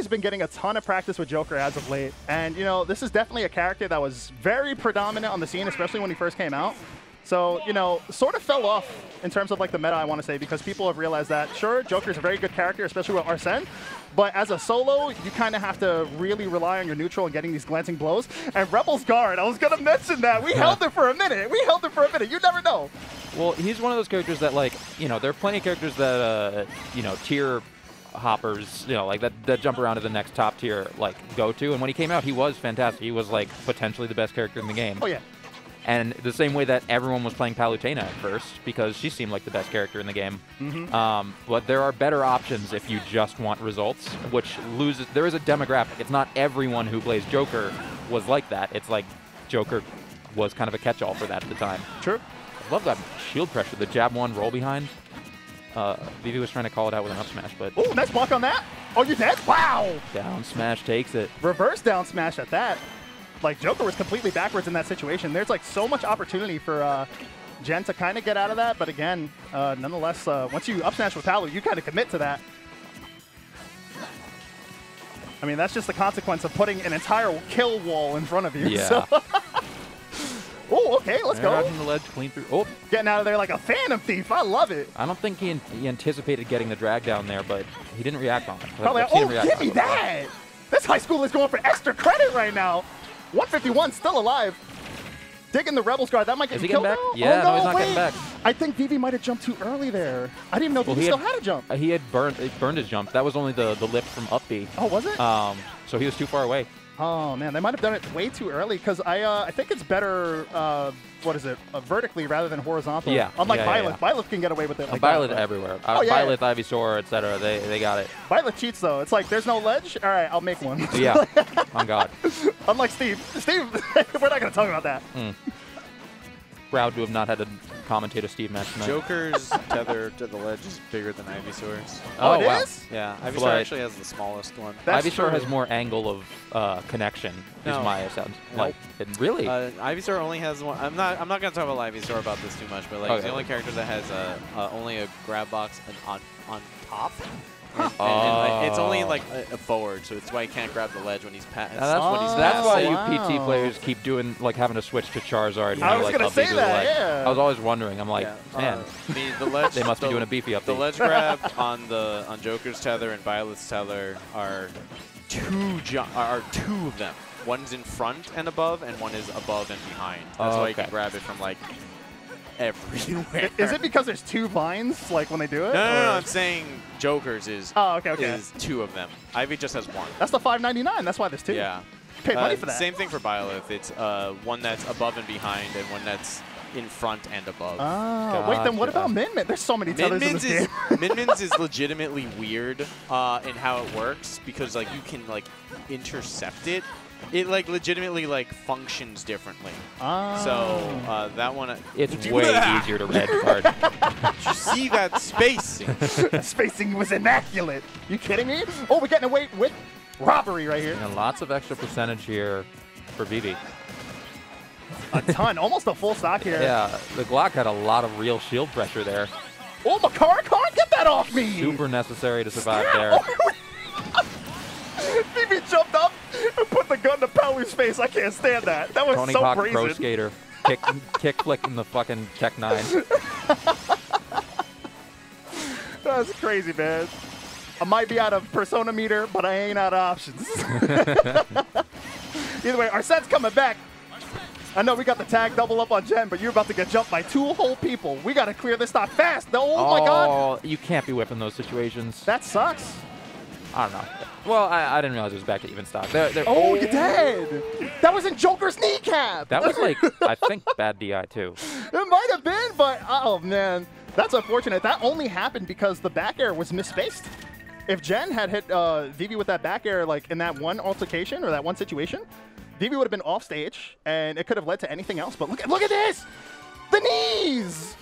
Sharky's been getting a ton of practice with Joker as of late. And, you know, this is definitely a character that was very predominant on the scene, especially when he first came out. So, you know, sort of fell off in terms of like the meta, I want to say, because people have realized that, sure, Joker's a very good character, especially with Arsene, but as a solo, you kind of have to really rely on your neutral and getting these glancing blows. And Rebel's Guard, I was going to mention that. We held it for a minute. We held it for a minute. You never know. Well, he's one of those characters that, like, you know, there are plenty of characters that, you know, tier hoppers, you know, like that jump around to the next top tier, like, go to. And when he came out, he was fantastic. He was, like, potentially the best character in the game. Oh, yeah. And the same way that everyone was playing Palutena at first, because she seemed like the best character in the game. Mm-hmm. But there are better options if you just want results, which loses. There is a demographic. It's not everyone who plays Joker was like that. It's like Joker was kind of a catch-all for that at the time. True. I love that shield pressure, the jab one, roll behind. Vivi was trying to call it out with an up smash, but... Oh, nice block on that. Oh, you're dead? Wow. Down smash takes it. Reverse down smash at that. Like, Joker was completely backwards in that situation. There's, like, so much opportunity for Gen to kind of get out of that. But again, nonetheless, once you up smash with Palu, you kind of commit to that. I mean, that's just the consequence of putting an entire kill wall in front of you. Yeah. So. Oh, okay, let's go. The ledge, clean through. Oh. Getting out of there like a phantom thief. I love it. I don't think he anticipated getting the drag down there, but he didn't react on it. Probably, oh, give me that. This high school is going for extra credit right now. 151 still alive. Digging the Rebel's Guard. That might get killed. Back? Yeah, oh, no, he's not getting back. I think Vivi might have jumped too early there. I didn't even know Vivi still had a jump. He had burned his jump. That was only the lift from up B. Oh, was it? So he was too far away. Oh man, they might have done it way too early because I think it's better. What is it? Vertically rather than horizontal. Yeah. Unlike Byleth. Byleth can get away with it. Like Byleth everywhere. Byleth, Ivysaur, etc. They got it. Byleth cheats though. It's like there's no ledge. All right, I'll make one. Yeah. Oh God. Unlike Steve. Steve, we're not gonna talk about that. Mm. Proud to have not had a commentator Steve match tonight. Joker's tether to the ledge is bigger than Ivysaur's. Oh, it is? Yeah, Ivysaur actually has the smallest one. That's Ivysaur has more angle of connection. No. Is my sense. Nope. Like, really? Ivysaur only has one. I'm not gonna talk about Ivysaur about this too much, but like he's the only character that has only a grab box on top. And it's only like a forward, so it's why he can't grab the ledge when he's passing. That's why you PT players keep doing like having to switch to Charizard. When I was like, gonna say that. Yeah. I was always wondering. I'm like, man, the ledge. They must be doing a beefy up. The ledge grab on Joker's tether and Violet's tether are two of them. One's in front and above, and one is above and behind. That's why you can grab it from like. Everywhere. Is it because there's two vines, like when they do it? No, I'm saying Joker's is is two of them. Ivy just has one. That's the $5.99. That's why there's two. Yeah, pay money for that. Same thing for Byleth. It's one that's above and behind, and one that's in front and above. Oh, wait. Then what about Min Min? There's so many tethers in this game. Min Min's is legitimately weird in how it works because like you can like intercept it. It like legitimately like functions differently. So that one it's way easier to red card. Did you see that spacing? The spacing was immaculate. You kidding me? Oh, we're getting away with robbery right here. And lots of extra percentage here for Vivi. A ton, almost a full stock here. Yeah, the Glock had a lot of real shield pressure there. Oh, Makara can't get that off me. Super necessary to survive there. Vivi jumped up and put the gun to Palu's face. I can't stand that. That was Tony Hawk brazen. Pro skater. Kick flick in the fucking Tech 9. That's crazy, man. I might be out of Persona Meter, but I ain't out of options. Either way, Arsene's coming back. I know we got the tag double up on Gen, but you're about to get jumped by two whole people. We got to clear this stock fast. Oh, my God. You can't be whipping those situations. That sucks. I don't know. Well, I didn't realize it was back to even stock. Oh, you did! That was in Joker's kneecap! That was like, I think, bad DI too. It might have been, but oh man. That's unfortunate. That only happened because the back air was misspaced. If Gen had hit Vivi with that back air like in that one altercation or that one situation, Vivi would have been off stage and it could have led to anything else. But look at this! The knees!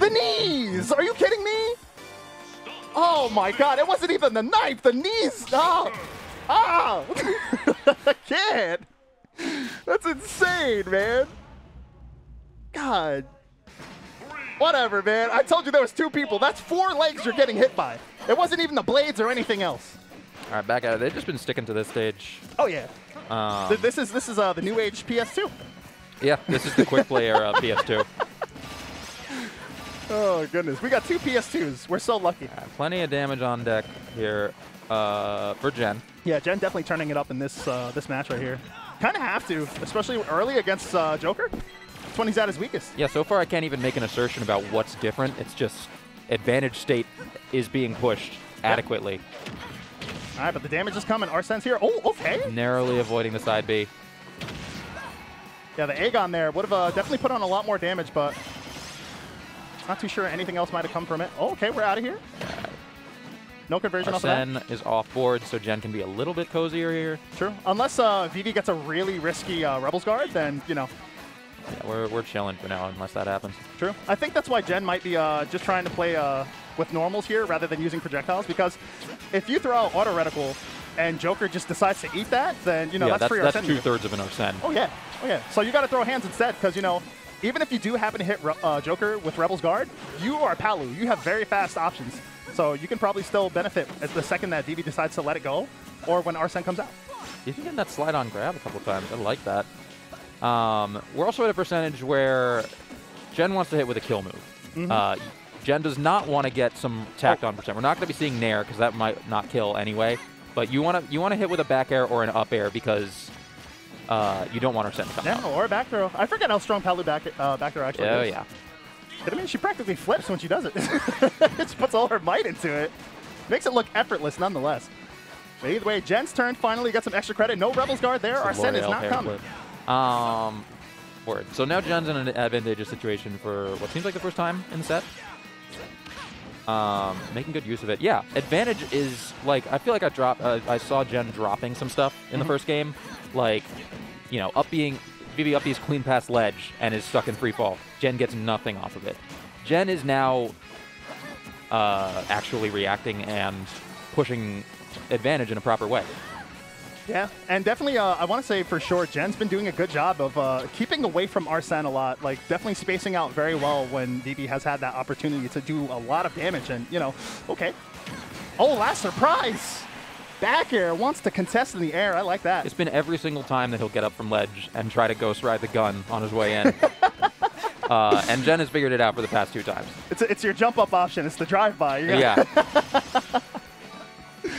The knees! Are you kidding me? Oh my God, it wasn't even the knife, the knees. Oh, I can't. That's insane, man. God. Whatever, man. I told you there was two people. That's four legs you're getting hit by. It wasn't even the blades or anything else. All right, back at it. They've just been sticking to this stage. Oh yeah. This is the new age PS2. Yeah, this is the quick play era of PS2. Oh goodness, we got two PS2s. We're so lucky. Plenty of damage on deck here for Gen. Yeah, Gen definitely turning it up in this this match right here. Kind of have to, especially early against Joker. That's when he's at his weakest. Yeah, so far I can't even make an assertion about what's different. It's just advantage state is being pushed adequately. All right, but the damage is coming. Arsene's here. Oh, okay. Narrowly avoiding the side B. Yeah, the egg on there would have definitely put on a lot more damage, but not too sure anything else might have come from it. Oh, okay, we're out of here. No conversion off of that. Arsene is off board, so Gen can be a little bit cozier here. True. Unless Vivi gets a really risky Rebel's Guard, then, you know. Yeah, we're chilling for now unless that happens. True. I think that's why Gen might be just trying to play with normals here rather than using projectiles, because if you throw out auto reticle and Joker just decides to eat that, then, you know, yeah, that's free Arsene. That's 2/3 of an Arsene. Oh, yeah. Oh, yeah. So you got to throw hands instead because, you know, even if you do happen to hit Joker with Rebel's Guard, you are Palu. You have very fast options. So you can probably still benefit at the second that Vivi decides to let it go or when Arsene comes out. You can get that slide on grab a couple times. I like that. We're also at a percentage where Gen wants to hit with a kill move. Mm-hmm. Gen does not want to get some tacked on percent. We're not going to be seeing Nair because that might not kill anyway. But you want to hit with a back air or an up air because you don't want Arsene to come out. No, or a back throw. I forget how strong Palu back throw actually is. Oh, yeah. I mean, she practically flips when she does it. She puts all her might into it. Makes it look effortless nonetheless. But either way, Gen's turn finally got some extra credit. No Rebel's Guard there. Arsene is not coming. So now Gen's in an advantageous situation for what seems like the first time in the set. Making good use of it. Yeah, advantage is like, I feel like I saw Gen dropping some stuff in the first game. Like, you know, Vivi up these clean past ledge and is stuck in free fall. Gen gets nothing off of it. Gen is now actually reacting and pushing advantage in a proper way. Yeah, and definitely I want to say for sure Gen's been doing a good job of keeping away from Arsene a lot, like definitely spacing out very well when Vivi has had that opportunity to do a lot of damage and, you know, okay. Oh, last surprise! Back air wants to contest in the air. I like that. It's been every single time that he'll get up from ledge and try to ghost ride the gun on his way in. And Gen has figured it out for the past two times. It's your jump up option. It's the drive by. Yeah.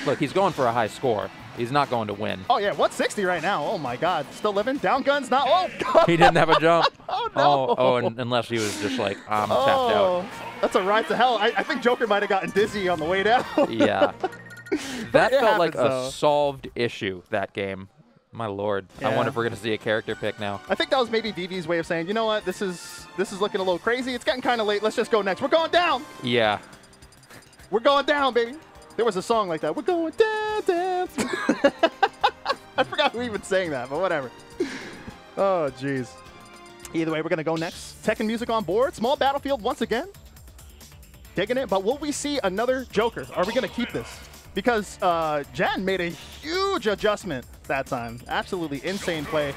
Look, he's going for a high score. He's not going to win. Oh yeah, 160 right now. Oh my God, still living. Down guns not. Oh God. He didn't have a jump. Oh no. Unless he was just like I'm tapped out. That's a ride to hell. I think Joker might have gotten dizzy on the way down. Yeah. That felt like a solved issue, that game. My lord. Yeah. I wonder if we're going to see a character pick now. I think that was maybe Vivi's way of saying, you know what, this is looking a little crazy. It's getting kind of late. Let's just go next. We're going down. Yeah. We're going down, baby. There was a song like that. We're going down, down. I forgot who even sang that, but whatever. Oh, jeez. Either way, we're going to go next. Tekken music on board. Small battlefield once again. Digging it. But will we see another Joker? Are we going to keep this? Because Gen made a huge adjustment that time. Absolutely insane play.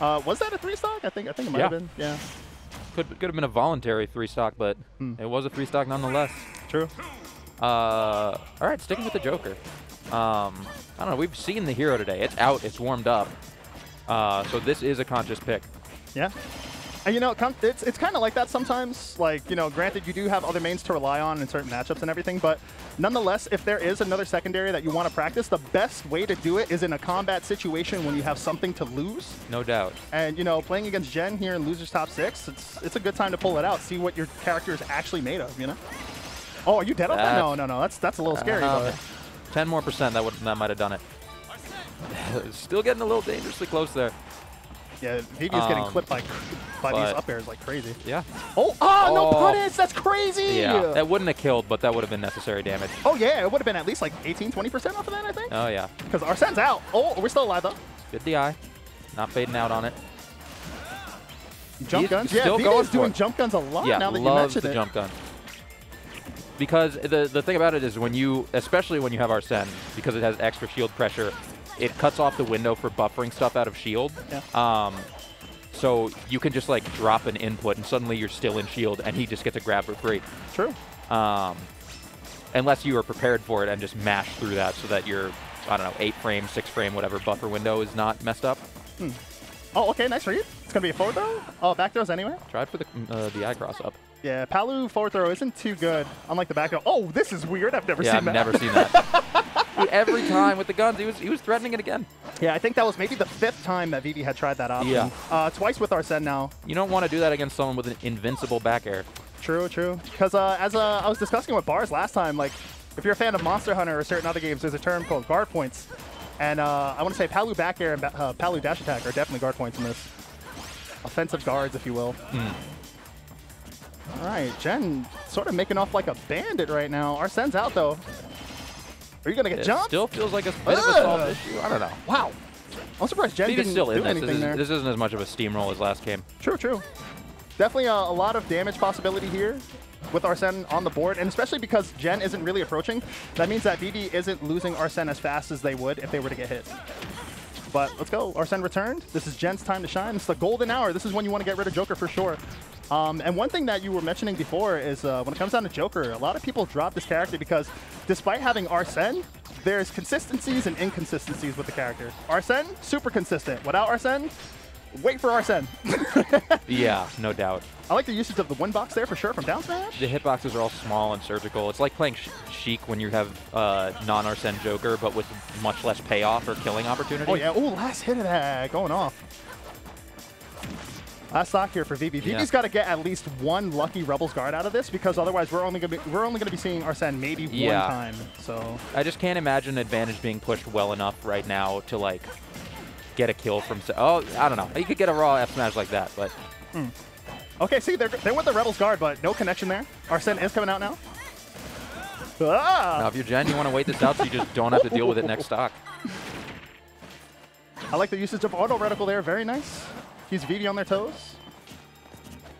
Was that a three-stock? I think it might have been. Yeah. Could have been a voluntary three-stock, but it was a three-stock nonetheless. True. All right, sticking with the Joker. I don't know. We've seen the hero today. It's out. It's warmed up. So this is a conscious pick. Yeah. And you know, it's kind of like that sometimes. Like, you know, granted, you do have other mains to rely on in certain matchups and everything, but nonetheless, if there is another secondary that you want to practice, the best way to do it is in a combat situation when you have something to lose. No doubt. And, you know, playing against Gen here in Losers Top 6, it's a good time to pull it out, see what your character is actually made of, you know? Oh, are you dead on that? No, that's a little scary. 10 more percent, that might have done it. Still getting a little dangerously close there. Yeah, Vivi's getting clipped by these up airs like crazy. Yeah. Oh, no punish! That's crazy! Yeah, that wouldn't have killed, but that would have been necessary damage. Oh, yeah, it would have been at least like 18, 20% off of that, I think. Oh, yeah. Because Arsene's out. Oh, we're still alive, though. Good DI. Not fading out on it. Jump guns? Yeah, Vivi's doing jump guns a lot now that you mentioned it. Yeah, loves the jump gun. Because the thing about it is when you, especially when you have Arsene, because it has extra shield pressure, it cuts off the window for buffering stuff out of shield. Yeah. So you can just like drop an input and suddenly you're still in shield and he just gets a grab for free. True. Unless you are prepared for it and just mash through that so that you're I don't know, 8 frame, 6 frame, whatever buffer window is not messed up. Hmm. Oh, okay, nice read. It's going to be a forward throw. Oh, back throws anyway. Tried for the eye cross up. Yeah, Palu forward throw isn't too good, unlike the back throw. Oh, this is weird. I've never seen that. Yeah, I've never seen that. Dude, every time with the guns, he was threatening it again. Yeah, I think that was maybe the 5th time that Vivi had tried that option. Yeah. Twice with Arsene now. You don't want to do that against someone with an invincible back air. True, true. Because as I was discussing with Bars last time, like, if you're a fan of Monster Hunter or certain other games, there's a term called guard points. And I want to say Palu back air and Palu dash attack are definitely guard points in this. Offensive guards, if you will. Mm. All right, Gen sort of making off like a bandit right now. Arsene's out, though. Are you going to get jumped? Still feels like a bit of a soft issue. I don't know. Wow. I'm surprised Gen didn't do anything there. This isn't as much of a steamroll as last game. True, true. Definitely a lot of damage possibility here with Arsene on the board, and especially because Gen isn't really approaching, that means that Vivi isn't losing Arsene as fast as they would if they were to get hit. But let's go. Arsene returned. This is Gen's time to shine. It's the golden hour. This is when you want to get rid of Joker for sure. And one thing that you were mentioning before is when it comes down to Joker, a lot of people drop this character because despite having Arsene, there's consistencies and inconsistencies with the character. Arsene, super consistent. Without Arsene, wait for Arsene. Yeah, no doubt. I like the usage of the one box there for sure from down smash. The hitboxes are all small and surgical. It's like playing Sheik when you have non-Arsene Joker, but with much less payoff or killing opportunity. Oh, yeah. Oh, last hit of that going off. Last stock here for Vivi. Vivi's got to get at least one lucky Rebel's Guard out of this, because otherwise we're only going to be seeing Arsene maybe one time. So I just can't imagine advantage being pushed well enough right now to like get a kill from. Oh, I don't know. You could get a raw F smash like that, but. Mm. Okay, see, they're with the Rebel's Guard, but no connection there. Arsene is coming out now. Ah! Now, if you're Gen, you want to wait this out so you just don't have to deal with it next stock. I like the usage of auto reticle there. Very nice. He's Vivi on their toes.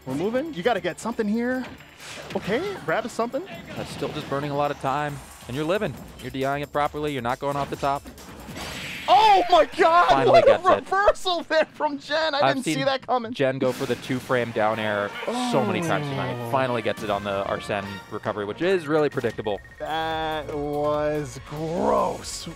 We're moving. You got to get something here. Okay, grab something. That's still just burning a lot of time. And you're living. You're DIing it properly. You're not going off the top. Oh my god! Finally what a reversal there from Gen! I've didn't see that coming. Gen go for the 2 frame down air so many times tonight. Finally gets it on the Arsene recovery, which is really predictable. That was gross.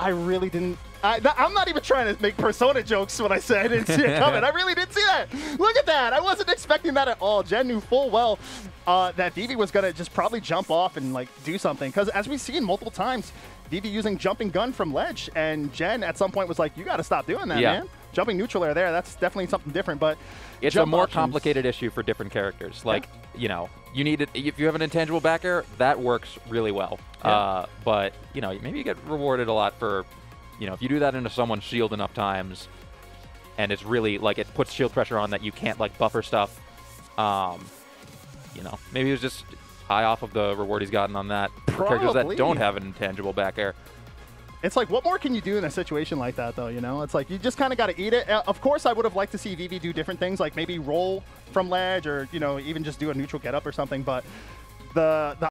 I really didn't. I'm not even trying to make Persona jokes when I said I didn't see it coming. I really didn't see that. Look at that. I wasn't expecting that at all. Gen knew full well that Vivi was going to just probably jump off and like do something. Because as we've seen multiple times, Vivi using jumping gun from ledge, and Gen at some point was like, you got to stop doing that, man. Jumping neutral air there, that's definitely something different. But it's a more complicated issue for different characters. Like, you know, you need it. If you have an intangible back air, that works really well. But, you know, maybe you get rewarded a lot for... You know, if you do that into someone's shield enough times, and it's really, like, it puts shield pressure on that you can't, like, buffer stuff, you know, maybe it was just high off of the reward he's gotten on that. Probably. For characters that don't have an intangible back air. It's like, what more can you do in a situation like that, though, you know? It's like, you just kind of got to eat it. Of course, I would have liked to see Vivi do different things, like maybe roll from ledge or, you know, even just do a neutral get-up or something, but the